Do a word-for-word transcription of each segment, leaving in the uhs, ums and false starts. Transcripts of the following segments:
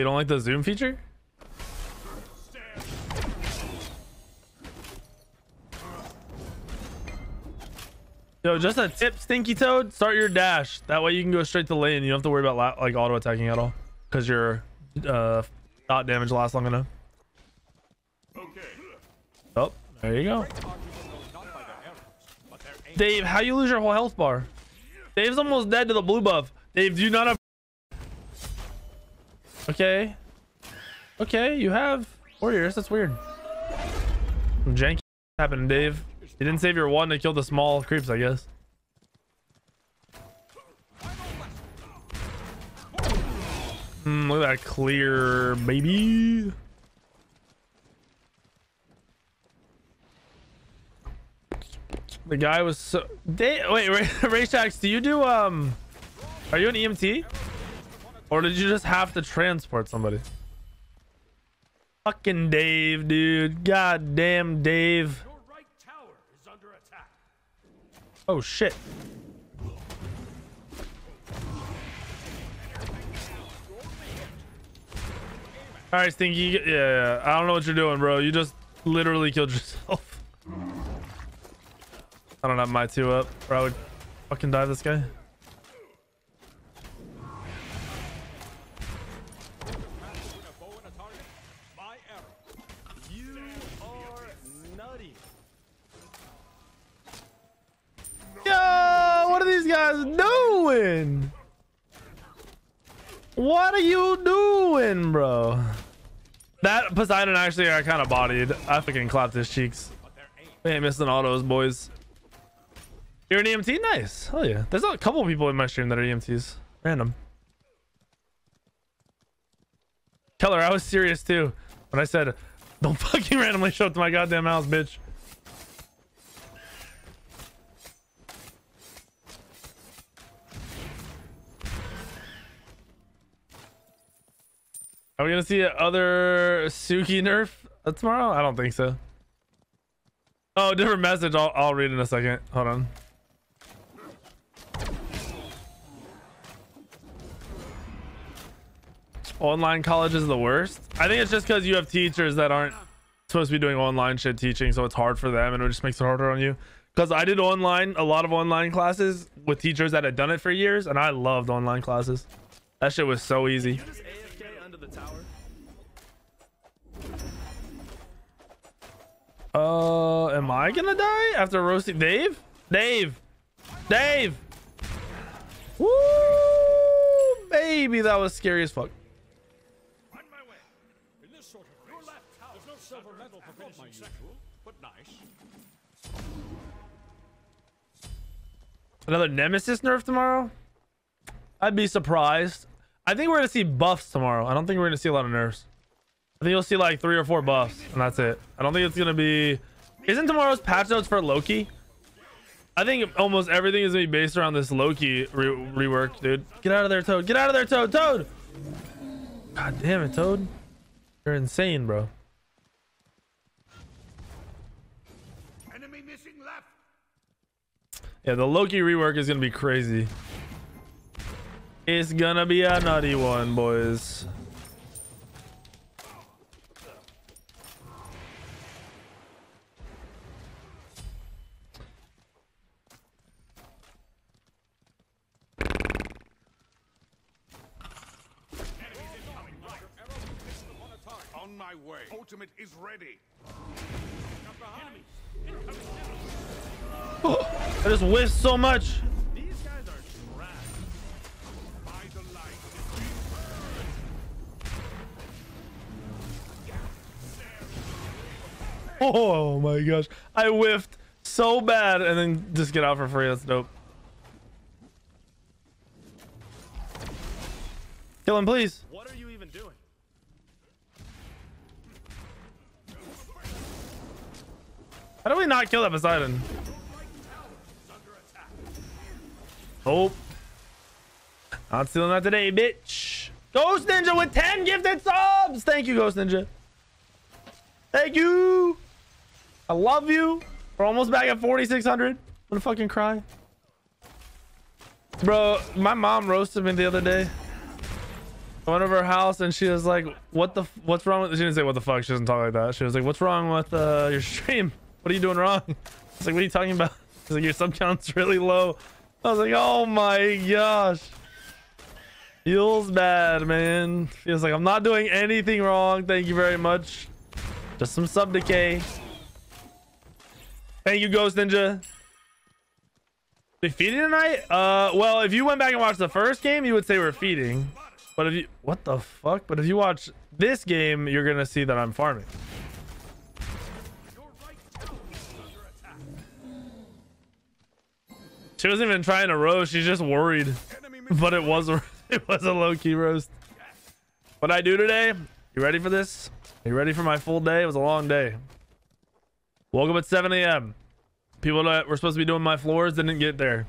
You don't like the zoom feature? Yo, just a tip, Stinky Toad. Start your dash. That way you can go straight to lane. You don't have to worry about like auto attacking at all, because your uh, dot damage lasts long enough. Okay. Oh, there you go. Dave, how you lose your whole health bar? Dave's almost dead to the blue buff. Dave, do you not have? Okay. Okay, you have warriors. That's weird. Some janky happened, Dave. You didn't save your one to kill the small creeps, I guess. Mm, look at that clear, baby. The guy was so... They, wait, Ray, Ray Shax, do you do... um? Are you an E M T? Or did you just have to transport somebody? Fucking Dave, dude. God damn Dave. Oh shit. All right, Stinky. Yeah, yeah, I don't know what you're doing, bro. You just literally killed yourself. I don't have my two up, or I would fucking dive this guy. Doing what are you doing, bro? That Poseidon actually I kind of bodied. I fucking clapped his cheeks. We ain't missing autos, boys. You're an E M T? Nice. Hell yeah. There's a couple people in my stream that are E M Ts. Random. Keller, I was serious too when I said don't fucking randomly show up to my goddamn house, bitch. Are we gonna see another Suki nerf tomorrow? I don't think so. Oh, different message. I'll, I'll read in a second. Hold on. Online college is the worst. I think it's just because you have teachers that aren't supposed to be doing online shit teaching, so it's hard for them, and it just makes it harder on you. Because I did online, a lot of online classes with teachers that had done it for years, and I loved online classes. That shit was so easy. Tower. Uh, am I gonna die after roasting Dave? Dave, Dave. Woo, baby, that was scary as fuck. On my way. In this sort of race, there's no silver medal for finishing second, but nice. Another Nemesis nerf tomorrow? I'd be surprised. I think we're gonna see buffs tomorrow. I don't think we're gonna see a lot of nerfs. I think you'll see like three or four buffs and that's it. I don't think it's gonna be... Isn't tomorrow's patch notes for Loki? I think almost everything is gonna be based around this Loki re rework, dude. Get out of there, Toad. Get out of there, Toad. Toad, god damn it, Toad, you're insane, bro. Enemy missing left. Yeah, the Loki rework is gonna be crazy. It's gonna be a nutty one, boys. On my way. Ultimate is ready. Oh, I just whiffed so much. Oh my gosh, I whiffed so bad and then just get out for free. That's dope. Kill him, please. What are you even doing? How do we not kill that Poseidon? Oh, not stealing that today, bitch. Ghost Ninja with ten gifted subs. Thank you, Ghost Ninja. Thank you. I love you. We're almost back at forty-six hundred. I'm gonna fucking cry. Bro, my mom roasted me the other day I went over her house and she was like, what the f what's wrong with, she didn't say what the fuck, she doesn't talk like that. She was like, what's wrong with uh your stream? What are you doing wrong? It's like, what are you talking about? She's like, your sub count's really low. I was like, oh my gosh, feels bad, man. Feels like I'm not doing anything wrong. Thank you very much, just some sub decay. Thank you, Ghost Ninja. We feeding tonight? Uh well, if you went back and watched the first game, you would say we're feeding, but if you, what the fuck, but if you watch this game, you're gonna see that I'm farming. She wasn't even trying to roast, she's just worried. But it was it was a low-key roast. What I do today, you ready for this? You ready for my full day? It was a long day. Woke up at seven A M People that were supposed to be doing my floors didn't get there.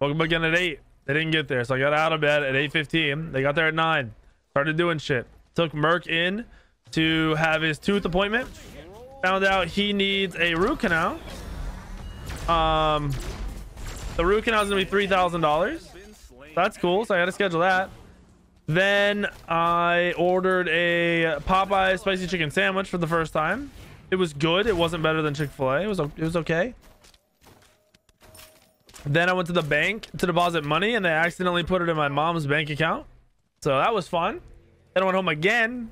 Woke up again at eight. They didn't get there. So I got out of bed at eight fifteen. They got there at nine. Started doing shit. Took Merc in to have his tooth appointment. Found out he needs a root canal. Um... The root canal is gonna be three thousand dollars. That's cool, so I gotta schedule that. Then I ordered a Popeye spicy chicken sandwich for the first time. It was good. It wasn't better than Chick-fil-A. It was, it was okay. Then I went to the bank to deposit money and they accidentally put it in my mom's bank account. So that was fun. Then I went home again,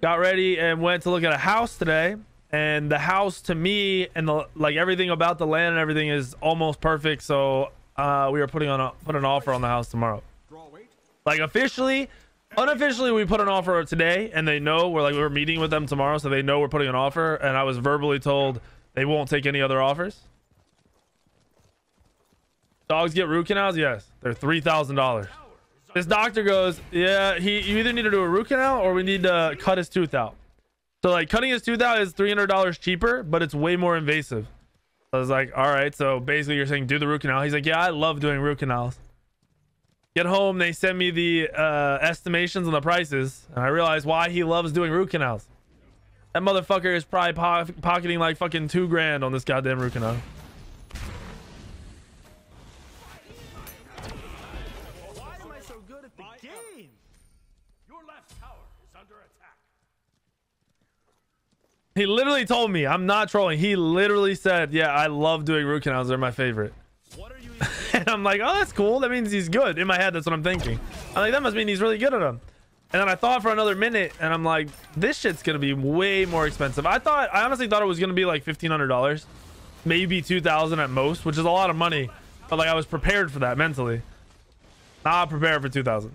got ready and went to look at a house today. And the house to me and the, like everything about the land and everything is almost perfect. So uh, we are putting on a, put an offer on the house tomorrow. Like officially, unofficially, we put an offer today and they know we're like, we're meeting with them tomorrow. So they know we're putting an offer and I was verbally told they won't take any other offers. Dogs get root canals. Yes. They're three thousand dollars. This doctor goes, yeah, he, you either need to do a root canal or we need to cut his tooth out. So like cutting his tooth out is three hundred dollars cheaper, but it's way more invasive. I was like, all right, so basically you're saying do the root canal. He's like, yeah, I love doing root canals. Get home, they send me the uh, estimations on the prices, and I realized why he loves doing root canals. That motherfucker is probably po pocketing like fucking two grand on this goddamn root canal. Why am I so good at the game? Your left tower is under attack. He literally told me, I'm not trolling. He literally said, yeah, I love doing root canals. They're my favorite. What are you and I'm like, oh, that's cool. That means he's good. In my head, that's what I'm thinking. I'm like, that must mean he's really good at them. And then I thought for another minute and I'm like, this shit's going to be way more expensive. I thought, I honestly thought it was going to be like fifteen hundred dollars, maybe two thousand at most, which is a lot of money. But like I was prepared for that mentally. Not prepared for two thousand.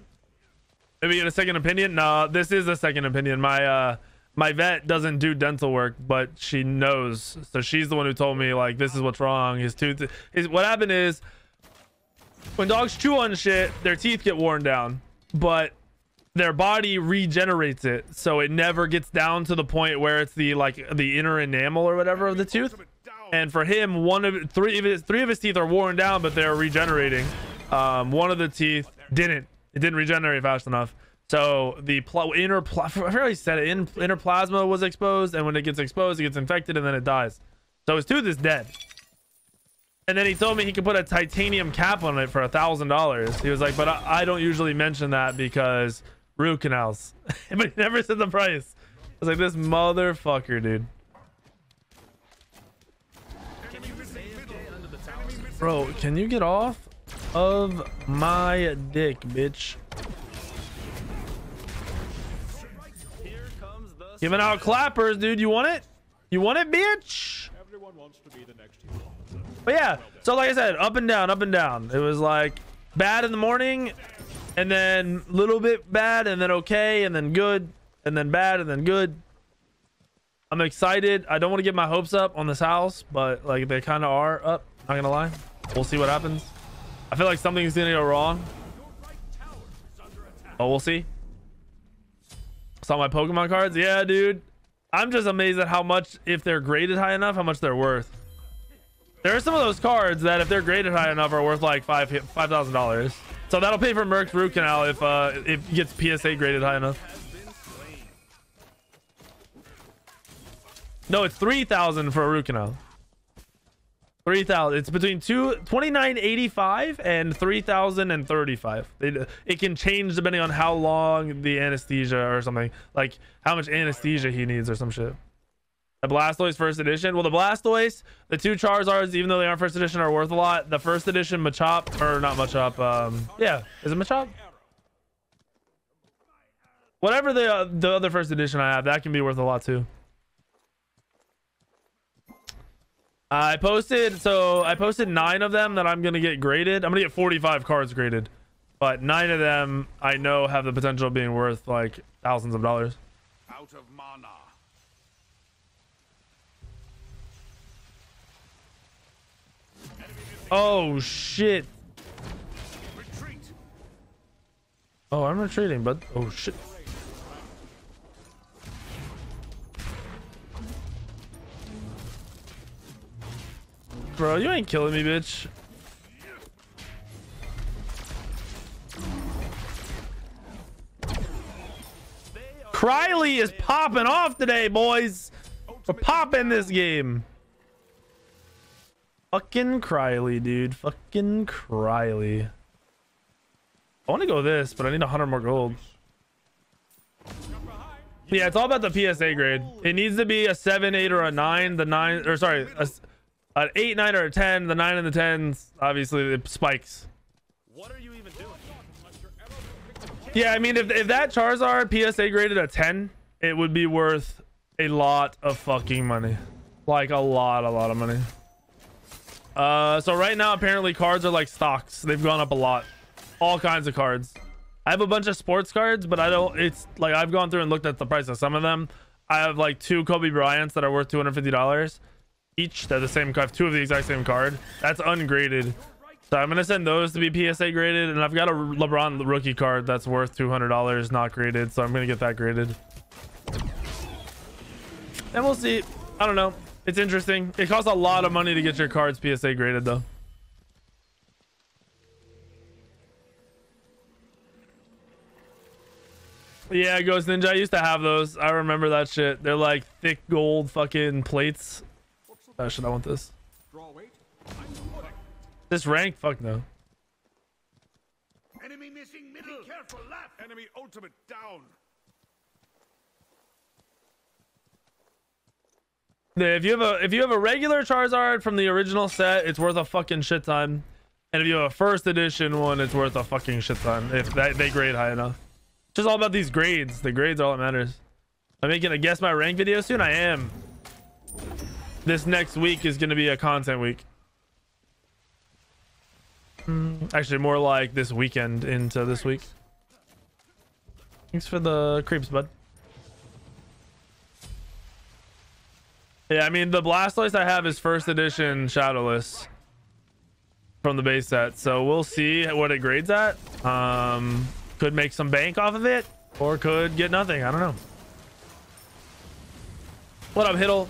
Maybe get a second opinion. No, this is a second opinion. My, uh, My vet doesn't do dental work, but she knows. So she's the one who told me, like, this is what's wrong. His tooth is what happened is when dogs chew on shit, their teeth get worn down, but their body regenerates it. So it never gets down to the point where it's the like the inner enamel or whatever of the tooth. And for him, one of three of his three of his teeth are worn down, but they're regenerating. Um, one of the teeth didn't. It didn't regenerate fast enough. So the pl inner, pl I forgot he said it, In inner plasma was exposed, and when it gets exposed, it gets infected, and then it dies. So his tooth is dead. And then he told me he could put a titanium cap on it for a thousand dollars. He was like, but I, I don't usually mention that because root canals. But he never said the price. I was like, this motherfucker, dude. Bro, can you get off of my dick, bitch? Giving out clappers, dude. You want it? You want it, bitch? Everyone wants to be the next hero. But yeah, so like I said, up and down, up and down. It was like bad in the morning, and then little bit bad, and then okay, and then good, and then bad, and then good. I'm excited. I don't want to get my hopes up on this house, but like they kind of are up. Not gonna lie. We'll see what happens. I feel like something's gonna go wrong. Oh, we'll see. Saw my Pokemon cards. Yeah, dude, I'm just amazed at how much, if they're graded high enough, how much they're worth. There are some of those cards that if they're graded high enough are worth like five five thousand dollars. So that'll pay for Merc's root canal if uh if it gets P S A graded high enough. No, it's three thousand for a root canal. three thousand. It's between two twenty-nine eighty-five and three thousand thirty-five. It, it can change depending on how long the anesthesia or something, like how much anesthesia he needs or some shit. The Blastoise first edition. Well, the Blastoise, the two Charizards, even though they aren't first edition, are worth a lot. The first edition Machop, or not Machop, um, yeah, is it Machop? Whatever the uh, the other first edition I have, that can be worth a lot too. I posted, so I posted nine of them that I'm gonna get graded. I'm gonna get forty-five cards graded, but nine of them I know have the potential of being worth like thousands of dollars. Out of mana. Oh shit. Retreat. Oh, I'm retreating, but oh shit. Bro, you ain't killing me, bitch. Cryly is popping off today, boys. We're popping this game. Fucking Cryly, dude. Fucking Cryly. I want to go this, but I need one hundred more gold. Yeah, it's all about the P S A grade. It needs to be a seven, eight, or a nine. The nine, or sorry, a, an eight, nine, or a ten. The nine and the tens, obviously, it spikes. What are you even doing? Yeah, I mean, if, if that Charizard P S A graded a ten, it would be worth a lot of fucking money. Like, a lot, a lot of money. Uh, so right now apparently cards are like stocks. They've gone up a lot. All kinds of cards. I have a bunch of sports cards, but I don't, it's like I've gone through and looked at the price of some of them. I have like two Kobe Bryants that are worth two hundred fifty dollars each. They're the same. I have two of the exact same card. That's ungraded. So I'm going to send those to be P S A graded. And I've got a LeBron rookie card that's worth two hundred dollars, not graded. So I'm going to get that graded. And we'll see. I don't know. It's interesting. It costs a lot of money to get your cards P S A graded, though. Yeah, Ghost Ninja. I used to have those. I remember that shit. They're like thick gold fucking plates. Oh, should I want this? This rank? Fuck no. Enemy missing middle. Be careful, left. Enemy ultimate down. If you have a if you have a regular Charizard from the original set, it's worth a fucking shit ton. And if you have a first edition one, it's worth a fucking shit ton. If that, they grade high enough. It's just all about these grades. The grades are all that matters. I'm making a guess my rank video soon. I am. This next week is going to be a content week. Actually, more like this weekend into this week. Thanks for the creeps, bud. Yeah, I mean, the Blastoise I have is first edition Shadowless from the base set. So we'll see what it grades at. Um, could make some bank off of it or could get nothing. I don't know. What up, Hiddle?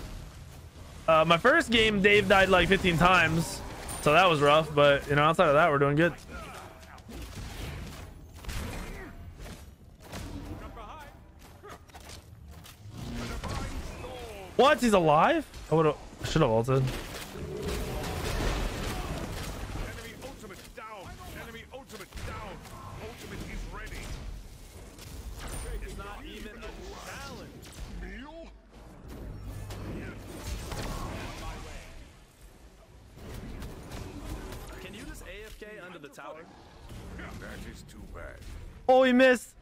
Uh, my first game, Dave died like fifteen times. So that was rough. But, you know, outside of that, we're doing good. What? He's alive? I would have should have ulted. Enemy ultimate down. Enemy ultimate down. Ultimate is ready. It's not even a challenge. Mule? Can you just A F K under the tower? That is too bad. Oh, he missed.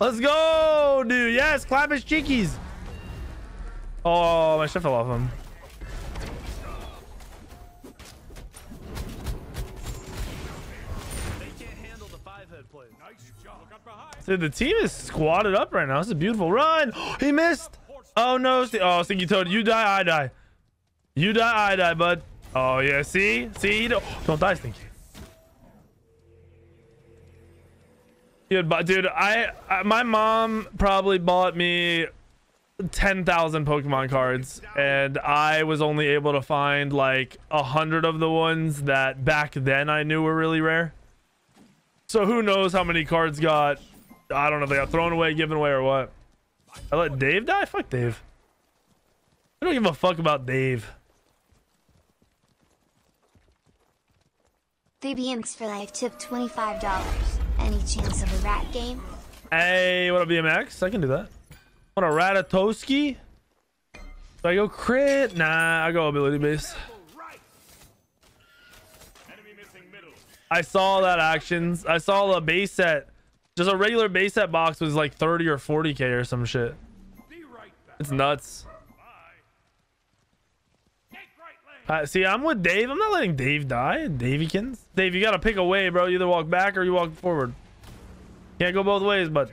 Let's go, dude. Yes, clap his cheekies. Oh, my shit fell off him. They can't handle the five-head play. Nice job. Look out behind. Dude, the team is squatted up right now. This is a beautiful run. He missed. Oh, no. Oh, Stinky Toad. You die, I die. You die, I die, bud. Oh, yeah. See? See? Don't, don't die, Stinky. Dude, dude I, I my mom probably bought me ten thousand Pokemon cards and I was only able to find like a hundred of the ones that back then I knew were really rare. So who knows how many cards got, I don't know if they got thrown away, given away, or what. I let Dave die? Fuck Dave. I don't give a fuck about Dave. three B M X for life tip twenty-five dollars. Any chance of a rat game? Hey, what up, B M X? I can do that. What a Ratatoski? Do I go crit? Nah, I go ability base. I saw that actions. I saw a base set. Just a regular base set box was like thirty or forty K or some shit. It's nuts. Uh, see, I'm with Dave. I'm not letting Dave die. Davykins. Dave, you gotta pick a way, bro. You either walk back or you walk forward. Can't go both ways, but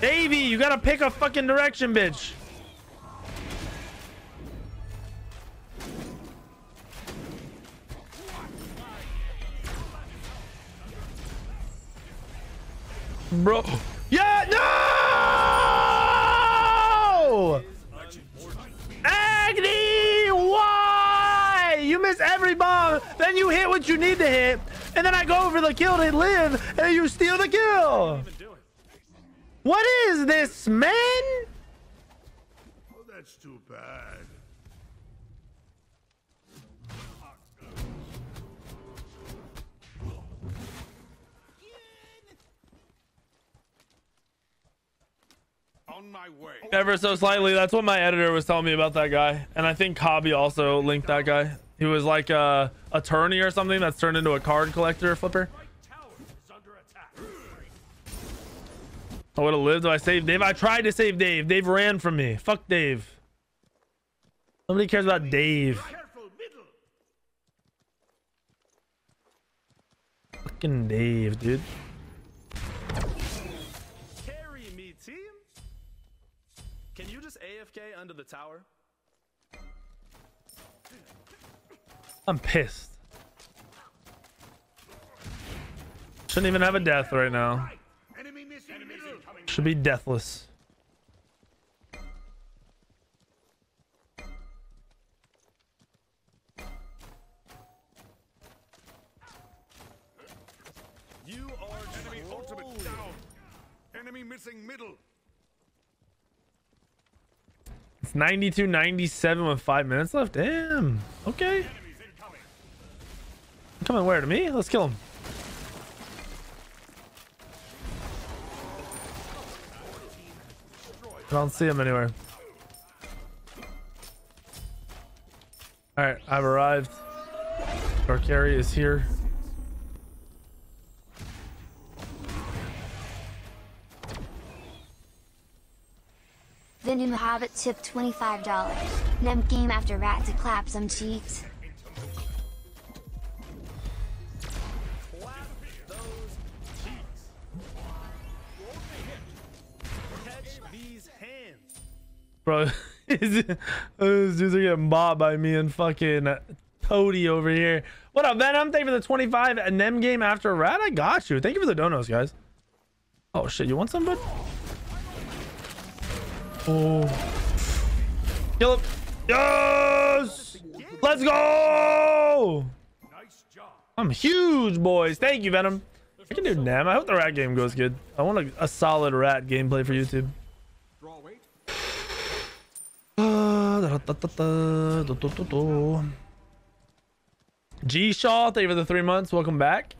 Davey, you gotta pick a fucking direction, bitch. Bro. Yeah, no! Agni, why? You miss every bomb, then you hit what you need to hit, and then I go over the kill to live, and you steal the kill. What is this, man? Oh, that's too bad. My way. Ever so slightly. That's what my editor was telling me about that guy, and I think Kabi also linked that guy. He was like a attorney or something that's turned into a card collector flipper. I would have lived if I saved Dave. I tried to save Dave. Dave ran from me. Fuck Dave. Nobody cares about Dave. Fucking Dave, dude. Can you just A F K under the tower? I'm pissed. Shouldn't even have a death right now. Should be deathless. You are enemy ultimate down. Enemy missing middle. It's ninety-two ninety-seven with five minutes left. Damn. Okay. Coming where? To me? Let's kill him. I don't see him anywhere. All right, I've arrived. Our carry is here. Venom Hobbit tip twenty-five dollars. Nem game after rat to clap some cheeks. Clap those cheeks. Catch these hands. Bro, those dudes are getting mobbed by me and fucking Toady over here. What up, Venom? Thank you for the twenty-five. And Nem game after rat? I got you. Thank you for the donos, guys. Oh shit, you want some, bud? Oh. Kill him. Yes! Let's go! Nice job. I'm huge, boys. Thank you, Venom. I can do Nam. I hope the rat game goes good. I want a, a solid rat gameplay for YouTube. G Shaw, thank you for the three months. Welcome back.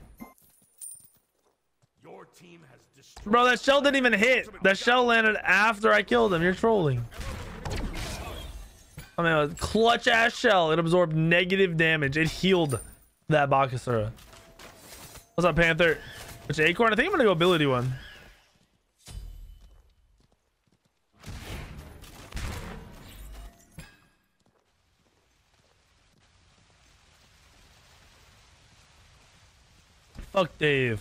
Bro, that shell didn't even hit. That shell landed after I killed him. You're trolling. I mean, it was clutch ass shell. It absorbed negative damage. It healed that Bakasura. What's up, Panther? Which acorn? I think I'm gonna go ability one. Fuck Dave.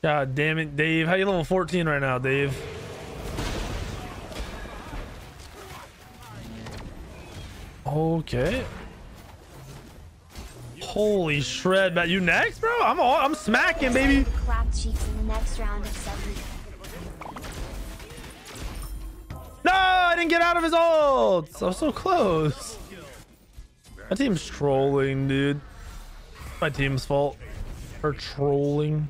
God damn it, Dave. How you level fourteen right now, Dave? Okay. Holy shred, but you next, bro? I'm all, I'm smacking, baby. No, I didn't get out of his ult. I was so close. My team's trolling, dude. My team's fault for trolling.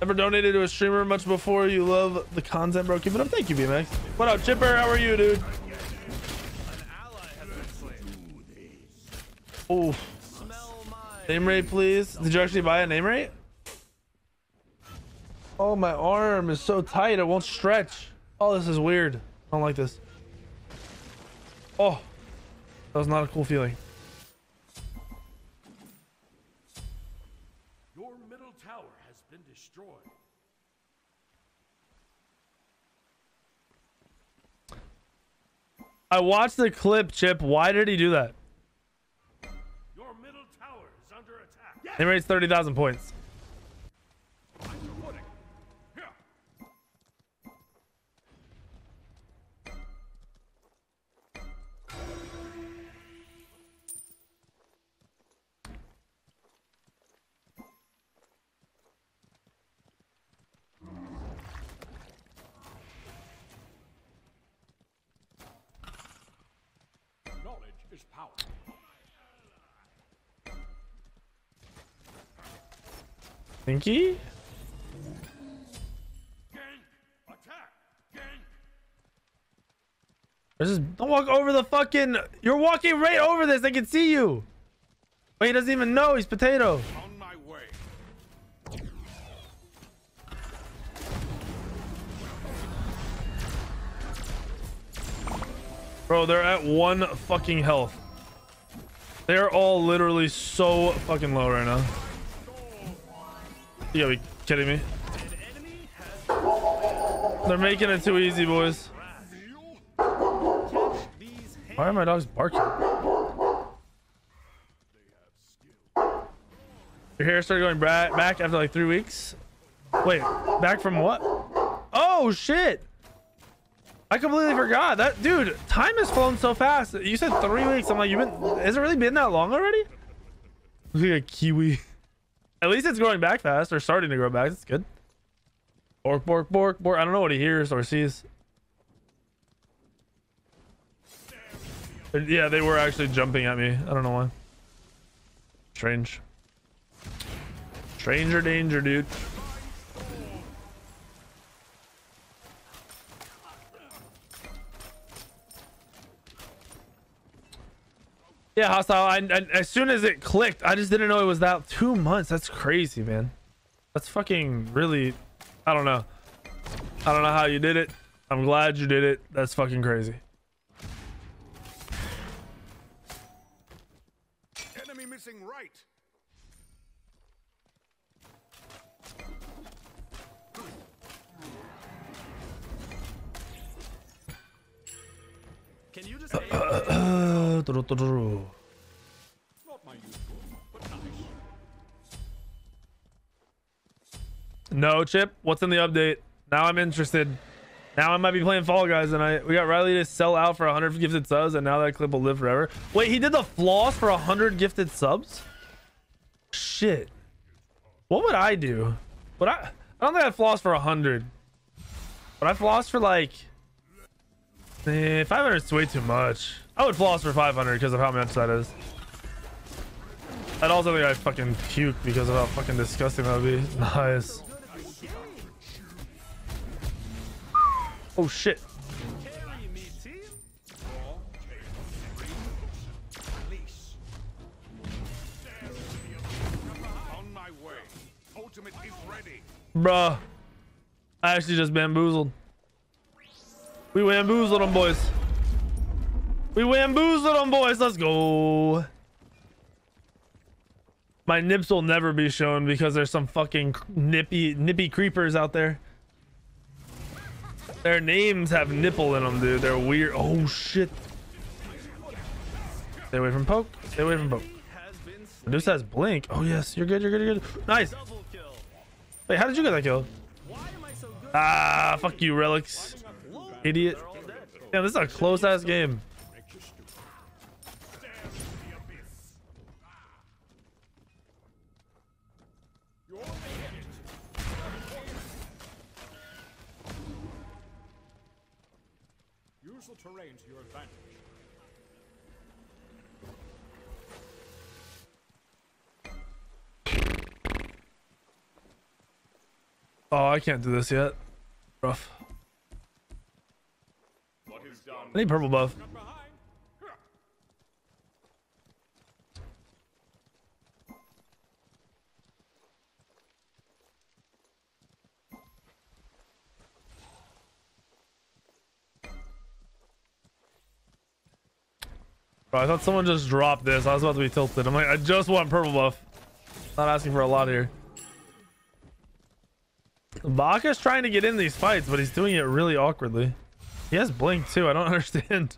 Never donated to a streamer much before. You love the content, bro. Keep it up. Thank you, B M X. What up, Chipper? How are you, dude? Oh. Name rate, please. Did you actually buy a name rate? Oh, my arm is so tight. It won't stretch. Oh, this is weird. I don't like this. Oh, that was not a cool feeling. Your middle tower has been destroyed. I watched the clip, Chip. Why did he do that? Your middle tower is under attack. Yes! They raised thirty thousand points. Power. Pinky? Just don't walk over the fucking. You're walking right over this. I can see you. But he doesn't even know he's potato. On my way. Bro, they're at one fucking health. They're all literally so fucking low right now. You gotta be kidding me. They're making it too easy, boys. Why are my dogs barking? Your hair started going back after like three weeks. Wait, back from what? Oh, shit. I completely forgot that, dude. Time has flown so fast. You said three weeks. I'm like, you've been. Has it really been that long already? Look at a kiwi. At least it's growing back fast or starting to grow back. It's good. Bork, bork, bork, bork. I don't know what he hears or sees. Yeah, they were actually jumping at me. I don't know why. Strange. Stranger danger, dude. Yeah, hostile. I, I, as soon as it clicked, I just didn't know it was that two months. That's crazy, man. That's fucking really. I don't know. I don't know how you did it. I'm glad you did it. That's fucking crazy. Enemy missing right. Can you just uh, uh, uh, do, do, do, do. Not my usual, but nice. No, Chip, what's in the update? Now I'm interested. Now I might be playing Fall Guys, and I we got Riley to sell out for one hundred gifted subs, and now that clip will live forever. Wait, he did the floss for one hundred gifted subs? Shit. What would I do? Would I, I don't think I'd floss for one hundred. But I floss for like... Eh, five hundred is way too much. I would floss for five hundred because of how much that is. I'd also think I'd fucking puke because of how fucking disgusting that would be. Nice. Oh shit. Bruh. I actually just bamboozled. We bamboozled them boys. We bamboozled them boys. Let's go. My nips will never be shown because there's some fucking nippy, nippy creepers out there. Their names have nipple in them, dude. They're weird. Oh shit. Stay away from poke. Stay away from poke. This has blink. Oh yes, you're good. You're good. You're good. Nice. Wait, how did you get that kill? Ah, fuck you, relics. Idiot. Yeah, this is a close ass game. Use the terrain to your advantage. Oh, I can't do this yet. Rough. I need purple buff. Bro, I thought someone just dropped this. I was about to be tilted. I'm like, I just want purple buff. Not asking for a lot here. Baka's trying to get in these fights, but he's doing it really awkwardly. He has blink too. I don't understand.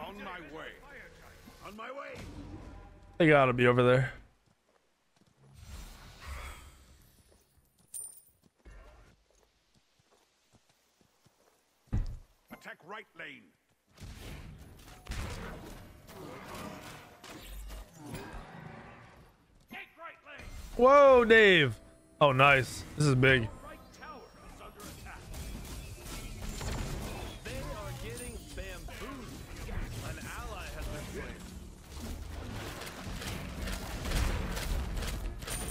On my way. On my way. They gotta be over there. Attack right lane. Take right lane. Whoa, Dave. Oh, nice. This is big. Right tower is under attack. They are getting bambooed. An ally has been slain.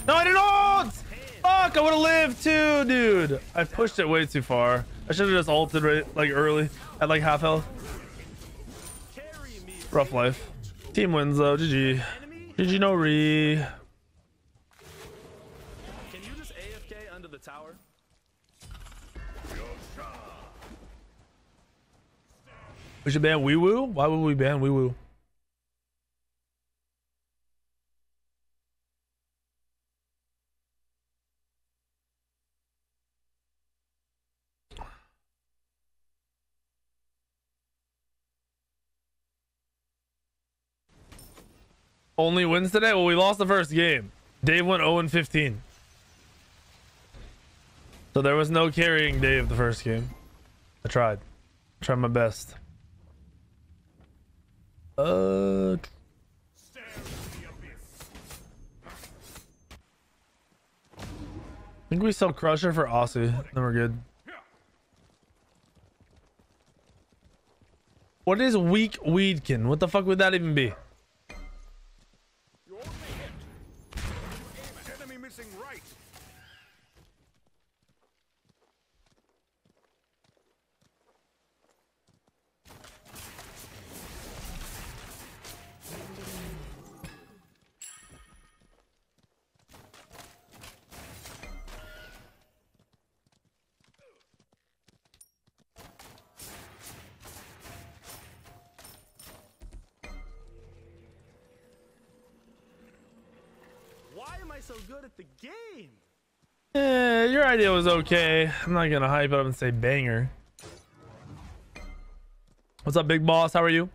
No, I didn't ult! Fuck, I would have lived too, dude. I pushed it way too far. I should have just ulted right, like early at like half health. Rough life. Team wins though. G G. G G no re. Can you just A F K under the tower? We should ban WeeWoo? Why would we ban WeeWoo? Only wins today? Well, we lost the first game. Dave went zero and fifteen. So there was no carrying Dave the first game. I tried. I tried my best. Uh... I think we sell Crusher for Aussie. Then we're good. What is Weak Weedkin? What the fuck would that even be? So good at the game. Yeah, your idea was okay. I'm not gonna hype it up and say banger. What's up, big boss? How are you?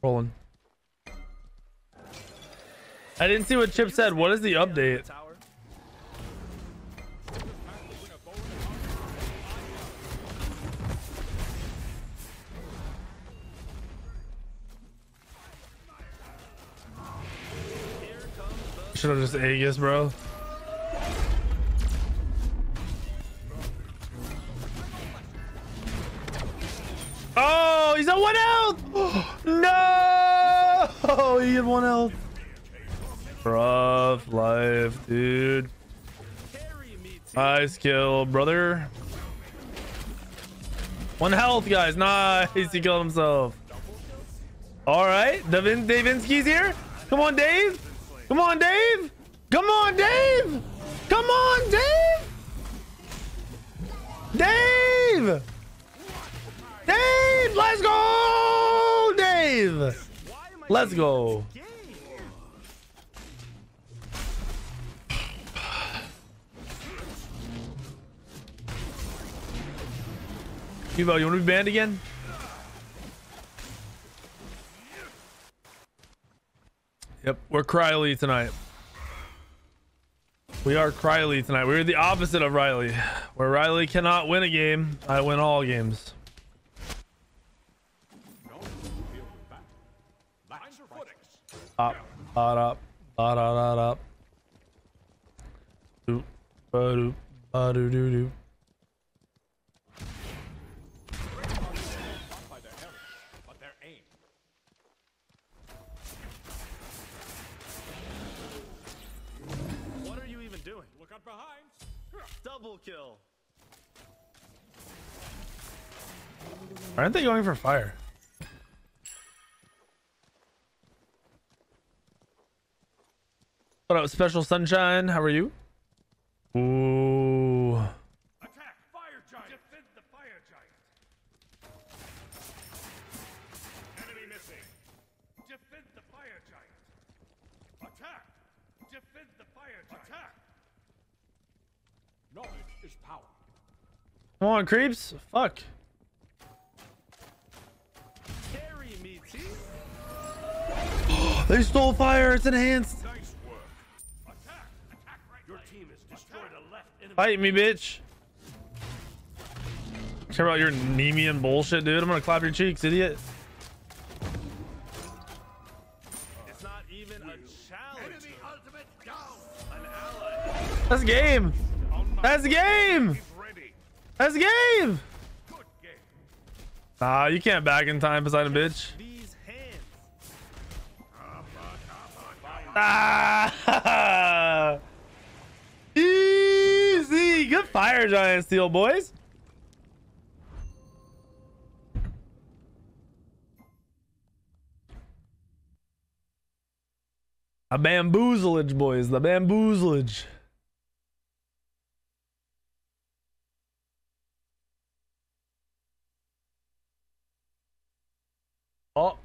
Rolling. I didn't see what Chip said. What is the update? Should have just Aegis, bro. Oh, he's at one health. No, he had one health. Rough life, dude. Nice kill, brother. One health, guys. Nice. He killed himself. All right, Davin Davinsky's here. Come on, Dave. Come on, Dave! Come on, Dave! Come on, Dave! Dave! Dave! Let's go, Dave! Let's go. Evo, you want to be banned again? Yep, we're Cryly tonight. We are Cryly tonight. We're the opposite of Riley. Where Riley cannot win a game, I win all games. Bop, bop, bop, bop, doop, ba-doop, ba-doo-doo-doo. Kill. Aren't they going for fire? What up, Special Sunshine? How are you? Ooh. Attack fire giant. Defend the fire giant. Enemy missing. Defend the fire giant. Attack. Defend the fire giant. Attack. Knowledge is power. Come on, creeps. Fuck. Carry me, T. They stole fire. It's enhanced. Nice work. Attack. Attack right. Your team has destroyed a left enemy. Fight me, bitch. Care about your Nemean bullshit, dude. I'm gonna clap your cheeks, idiot. It's not even a challenge. Enemy ultimate down. An ally. That's game. That's the game. That's the game. Nah, you can't back in time, Poseidon bitch. Ah! Easy. Good fire giant steal, boys. A bamboozlage, boys. The bamboozlage. Oh.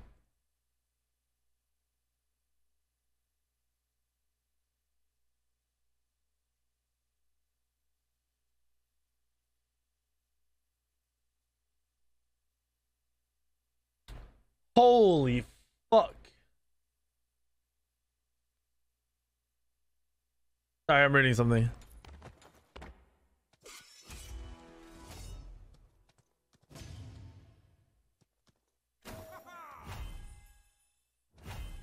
Holy fuck. Sorry, I'm reading something.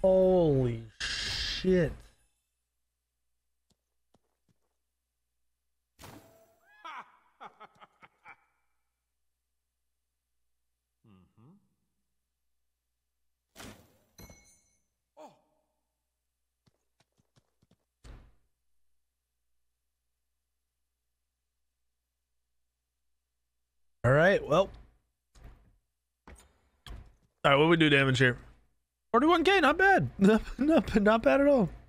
Holy shit. Mm-hmm. Oh. All right, well. All right, what do we do damage here? forty-one K, not bad. not, not, not bad at all.